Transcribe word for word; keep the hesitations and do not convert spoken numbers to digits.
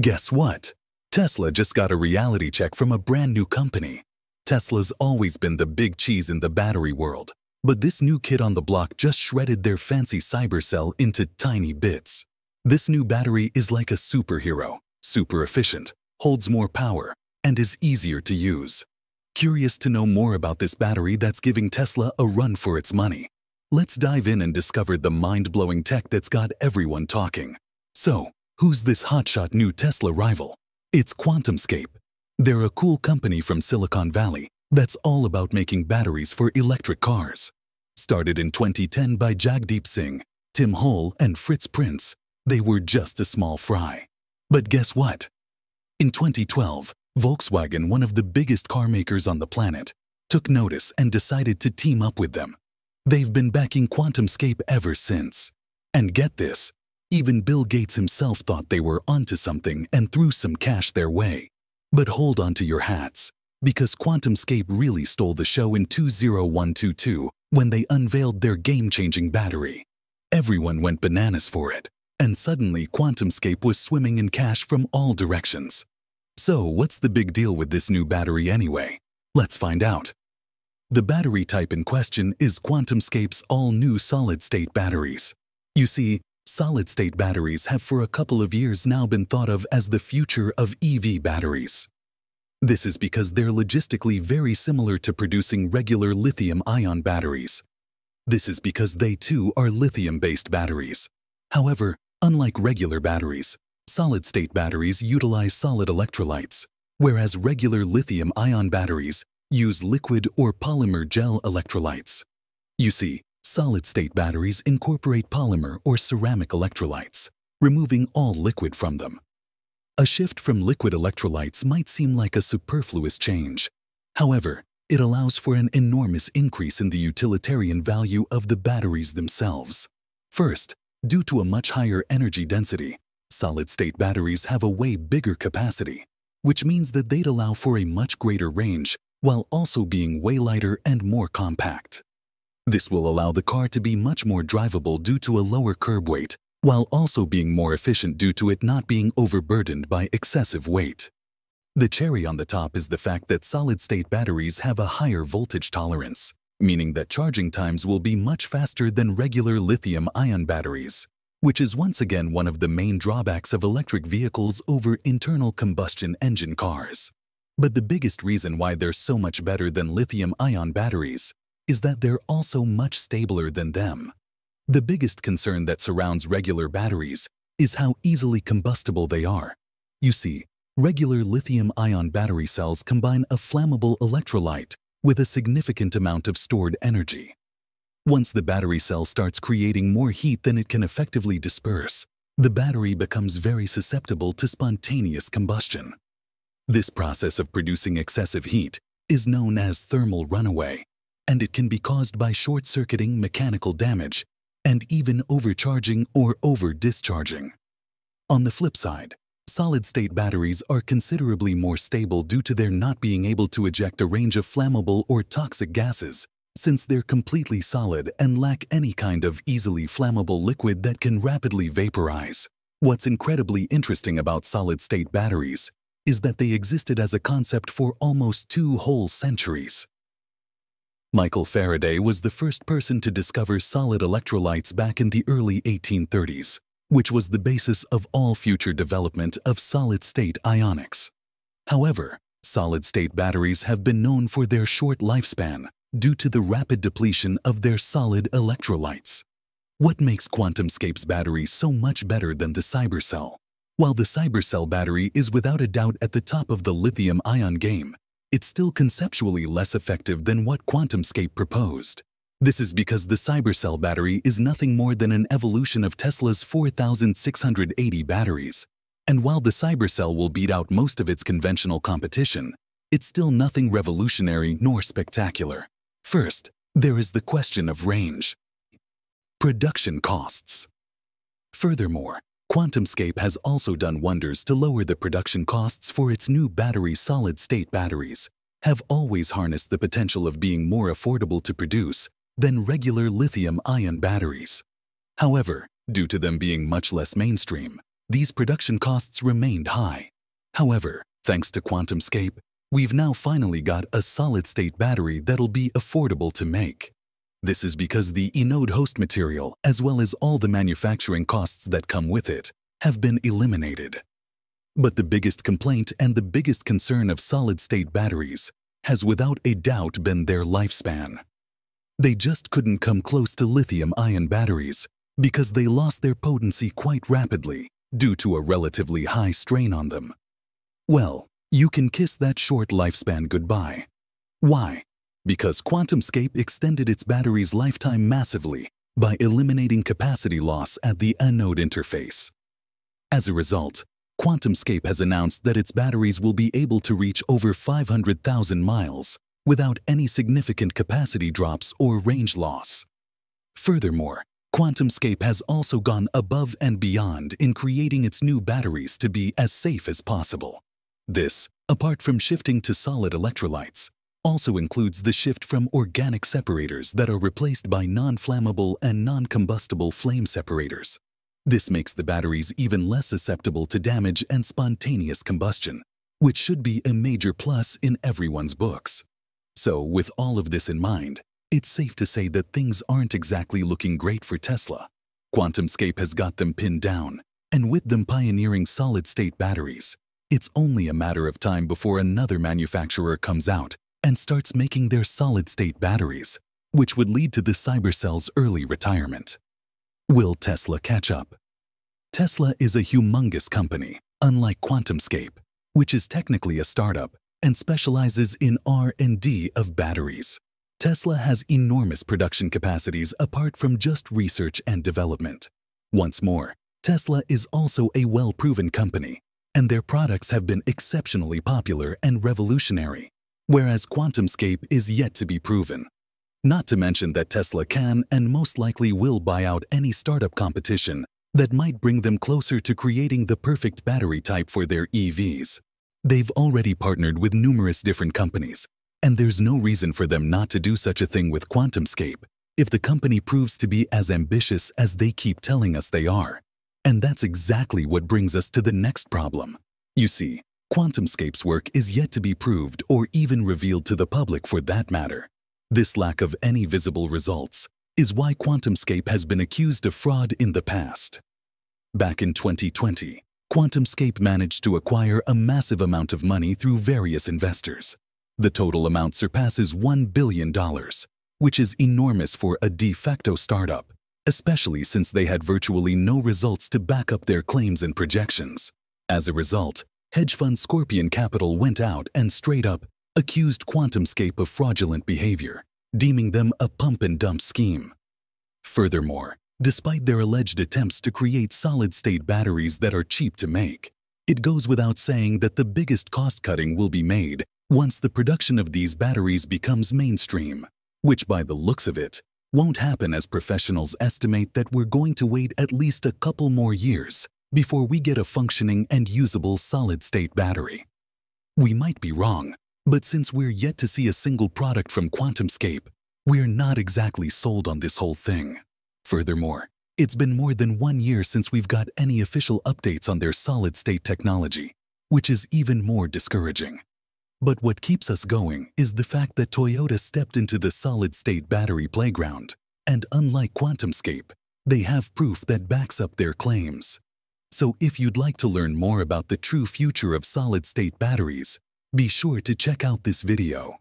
Guess what? Tesla just got a reality check from a brand new company. Tesla's always been the big cheese in the battery world, but this new kid on the block just shredded their fancy CyberCell into tiny bits. This new battery is like a superhero, super efficient, holds more power, and is easier to use. Curious to know more about this battery that's giving Tesla a run for its money? Let's dive in and discover the mind-blowing tech that's got everyone talking. So, who's this hotshot new Tesla rival? It's QuantumScape. They're a cool company from Silicon Valley that's all about making batteries for electric cars. Started in twenty ten by Jagdeep Singh, Tim Holl, and Fritz Prinz, they were just a small fry. But guess what? In twenty twelve, Volkswagen, one of the biggest car makers on the planet, took notice and decided to team up with them. They've been backing QuantumScape ever since. And get this, even Bill Gates himself thought they were onto something and threw some cash their way. But hold on to your hats, because QuantumScape really stole the show in two thousand one twenty-two when they unveiled their game-changing battery. Everyone went bananas for it, and suddenly QuantumScape was swimming in cash from all directions. So what's the big deal with this new battery anyway? Let's find out. The battery type in question is QuantumScape's all-new solid-state batteries. You see, solid-state batteries have for a couple of years now been thought of as the future of E V batteries. This is because they're logistically very similar to producing regular lithium-ion batteries. This is because they too are lithium-based batteries. However, unlike regular batteries, solid-state batteries utilize solid electrolytes, whereas regular lithium-ion batteries use liquid or polymer gel electrolytes. You see, solid-state batteries incorporate polymer or ceramic electrolytes, removing all liquid from them. A shift from liquid electrolytes might seem like a superfluous change. However, it allows for an enormous increase in the utilitarian value of the batteries themselves. First, due to a much higher energy density, solid-state batteries have a way bigger capacity, which means that they'd allow for a much greater range while also being way lighter and more compact. This will allow the car to be much more drivable due to a lower curb weight, while also being more efficient due to it not being overburdened by excessive weight. The cherry on the top is the fact that solid-state batteries have a higher voltage tolerance, meaning that charging times will be much faster than regular lithium-ion batteries, which is once again one of the main drawbacks of electric vehicles over internal combustion engine cars. But the biggest reason why they're so much better than lithium-ion batteries is that they're also much stabler than them. The biggest concern that surrounds regular batteries is how easily combustible they are. You see, regular lithium-ion battery cells combine a flammable electrolyte with a significant amount of stored energy. Once the battery cell starts creating more heat than it can effectively disperse, the battery becomes very susceptible to spontaneous combustion. This process of producing excessive heat is known as thermal runaway, and it can be caused by short-circuiting, mechanical damage, and even overcharging or over-discharging. On the flip side, solid-state batteries are considerably more stable due to their not being able to eject a range of flammable or toxic gases, since they're completely solid and lack any kind of easily flammable liquid that can rapidly vaporize. What's incredibly interesting about solid-state batteries is that they existed as a concept for almost two whole centuries. Michael Faraday was the first person to discover solid electrolytes back in the early eighteen thirties, which was the basis of all future development of solid-state ionics. However, solid-state batteries have been known for their short lifespan due to the rapid depletion of their solid electrolytes. What makes QuantumScape's battery so much better than the CyberCell? While the CyberCell battery is without a doubt at the top of the lithium-ion game, it's still conceptually less effective than what QuantumScape proposed. This is because the CyberCell battery is nothing more than an evolution of Tesla's four thousand six hundred eighty batteries, and while the CyberCell will beat out most of its conventional competition, it's still nothing revolutionary nor spectacular. First, there is the question of range. Production costs. Furthermore, QuantumScape has also done wonders to lower the production costs for its new battery. Solid-state batteries have always harnessed the potential of being more affordable to produce than regular lithium-ion batteries. However, due to them being much less mainstream, these production costs remained high. However, thanks to QuantumScape, we've now finally got a solid-state battery that'll be affordable to make. This is because the anode host material, as well as all the manufacturing costs that come with it, have been eliminated. But the biggest complaint and the biggest concern of solid-state batteries has without a doubt been their lifespan. They just couldn't come close to lithium-ion batteries because they lost their potency quite rapidly due to a relatively high strain on them. Well, you can kiss that short lifespan goodbye. Why? Because QuantumScape extended its battery's lifetime massively by eliminating capacity loss at the anode interface. As a result, QuantumScape has announced that its batteries will be able to reach over five hundred thousand miles without any significant capacity drops or range loss. Furthermore, QuantumScape has also gone above and beyond in creating its new batteries to be as safe as possible. This, apart from shifting to solid electrolytes, also includes the shift from organic separators that are replaced by non-flammable and non-combustible flame separators. This makes the batteries even less susceptible to damage and spontaneous combustion, which should be a major plus in everyone's books. So, with all of this in mind, it's safe to say that things aren't exactly looking great for Tesla. QuantumScape has got them pinned down, and with them pioneering solid-state batteries, it's only a matter of time before another manufacturer comes out and starts making their solid-state batteries, which would lead to the CyberCell's early retirement. Will Tesla catch up? Tesla is a humongous company, unlike QuantumScape, which is technically a startup and specializes in R and D of batteries. Tesla has enormous production capacities apart from just research and development. Once more, Tesla is also a well-proven company, and their products have been exceptionally popular and revolutionary, whereas QuantumScape is yet to be proven. Not to mention that Tesla can and most likely will buy out any startup competition that might bring them closer to creating the perfect battery type for their E Vs. They've already partnered with numerous different companies, and there's no reason for them not to do such a thing with QuantumScape if the company proves to be as ambitious as they keep telling us they are. And that's exactly what brings us to the next problem. You see, QuantumScape's work is yet to be proved or even revealed to the public for that matter. This lack of any visible results is why QuantumScape has been accused of fraud in the past. Back in twenty twenty, QuantumScape managed to acquire a massive amount of money through various investors. The total amount surpasses one billion dollars, which is enormous for a de facto startup, especially since they had virtually no results to back up their claims and projections. As a result, hedge fund Scorpion Capital went out and straight up accused QuantumScape of fraudulent behavior, deeming them a pump-and-dump scheme. Furthermore, despite their alleged attempts to create solid-state batteries that are cheap to make, it goes without saying that the biggest cost-cutting will be made once the production of these batteries becomes mainstream, which by the looks of it, won't happen as professionals estimate that we're going to wait at least a couple more years before we get a functioning and usable solid-state battery. We might be wrong, but since we're yet to see a single product from QuantumScape, we're not exactly sold on this whole thing. Furthermore, it's been more than one year since we've got any official updates on their solid-state technology, which is even more discouraging. But what keeps us going is the fact that Toyota stepped into the solid-state battery playground, and unlike QuantumScape, they have proof that backs up their claims. So if you'd like to learn more about the true future of solid-state batteries, be sure to check out this video.